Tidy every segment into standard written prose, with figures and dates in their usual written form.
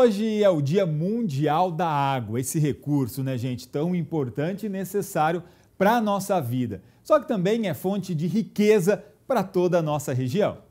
Hoje é o Dia Mundial da Água, esse recurso, né, gente, tão importante e necessário para a nossa vida. Só que também é fonte de riqueza para toda a nossa região.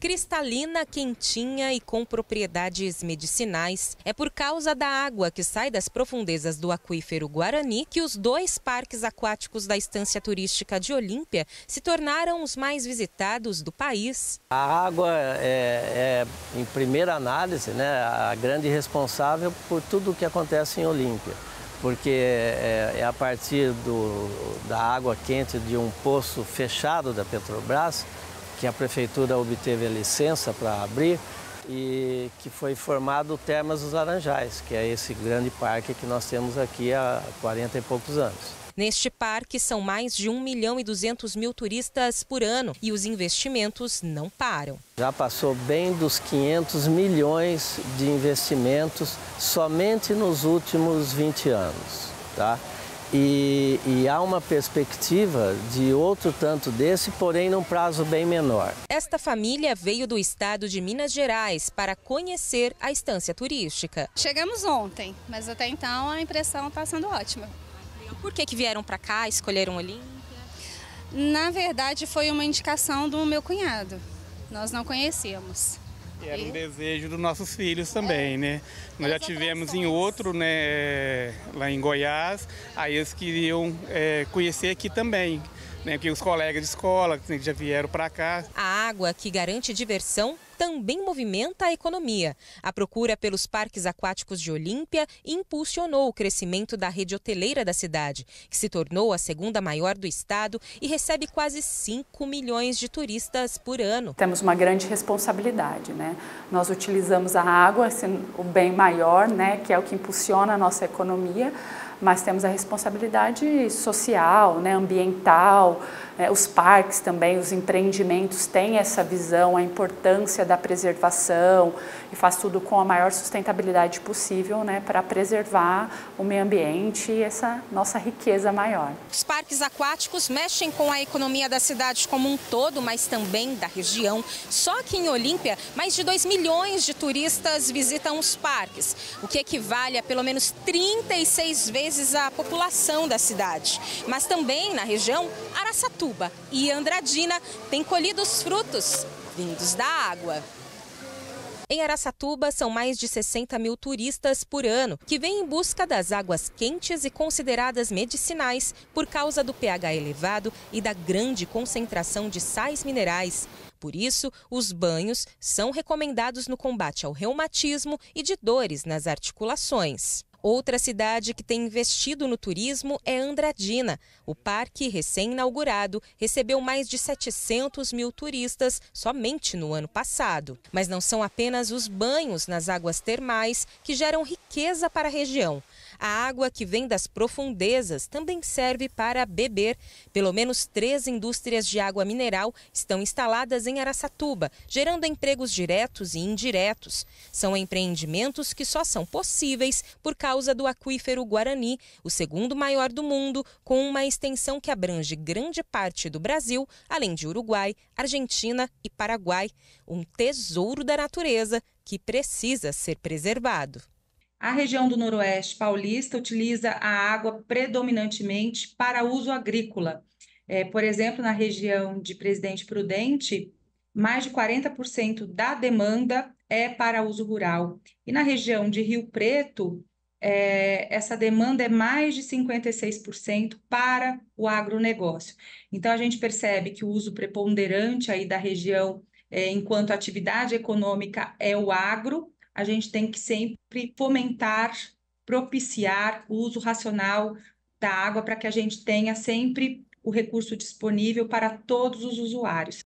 Cristalina, quentinha e com propriedades medicinais, é por causa da água que sai das profundezas do Aquífero Guarani que os dois parques aquáticos da Estância Turística de Olímpia se tornaram os mais visitados do país. A água é em primeira análise, né, a grande responsável por tudo o que acontece em Olímpia, porque é a partir da água quente de um poço fechado da Petrobras que a prefeitura obteve a licença para abrir e que foi formado o Termas dos Laranjais, que é esse grande parque que nós temos aqui há 40 e poucos anos. Neste parque são mais de 1.200.000 turistas por ano e os investimentos não param. Já passou bem dos 500 milhões de investimentos somente nos últimos 20 anos, tá? E há uma perspectiva de outro tanto desse, porém num prazo bem menor. Esta família veio do estado de Minas Gerais para conhecer a estância turística. Chegamos ontem, mas até então a impressão está sendo ótima. Por que vieram para cá, escolheram Olímpia? Na verdade foi uma indicação do meu cunhado, nós não conhecíamos. Era um desejo dos nossos filhos também, né? Nós já tivemos em outro, né, lá em Goiás, aí eles queriam conhecer aqui também, né, porque os colegas de escola que já vieram para cá. A água que garante diversão também movimenta a economia. A procura pelos parques aquáticos de Olímpia impulsionou o crescimento da rede hoteleira da cidade, que se tornou a segunda maior do estado e recebe quase 5 milhões de turistas por ano. Temos uma grande responsabilidade, né? Nós utilizamos a água, assim, o bem maior, né, que é o que impulsiona a nossa economia, mas temos a responsabilidade social, né, ambiental, os parques também, os empreendimentos têm essa visão, a importância da preservação e faz tudo com a maior sustentabilidade possível, né, para preservar o meio ambiente e essa nossa riqueza maior. Os parques aquáticos mexem com a economia da cidade como um todo, mas também da região. Só que em Olímpia, mais de 2 milhões de turistas visitam os parques, o que equivale a pelo menos 36 vezes a população da cidade. Mas também na região, Araçatuba e Andradina têm colhido os frutos vindos da água. Em Araçatuba, são mais de 60 mil turistas por ano que vêm em busca das águas quentes e consideradas medicinais por causa do pH elevado e da grande concentração de sais minerais. Por isso, os banhos são recomendados no combate ao reumatismo e de dores nas articulações. Outra cidade que tem investido no turismo é Andradina. O parque recém-inaugurado recebeu mais de 700 mil turistas somente no ano passado. Mas não são apenas os banhos nas águas termais que geram riqueza para a região. A água que vem das profundezas também serve para beber. Pelo menos 3 indústrias de água mineral estão instaladas em Araçatuba, gerando empregos diretos e indiretos. São empreendimentos que só são possíveis por causa do Aquífero Guarani, o segundo maior do mundo, com uma extensão que abrange grande parte do Brasil, além de Uruguai, Argentina e Paraguai. Um tesouro da natureza que precisa ser preservado. A região do Noroeste paulista utiliza a água predominantemente para uso agrícola. Por exemplo, na região de Presidente Prudente, mais de 40% da demanda é para uso rural. E na região de Rio Preto, essa demanda é mais de 56% para o agronegócio. Então, a gente percebe que o uso preponderante aí da região, enquanto atividade econômica, é o agro. A gente tem que sempre fomentar, propiciar o uso racional da água para que a gente tenha sempre o recurso disponível para todos os usuários.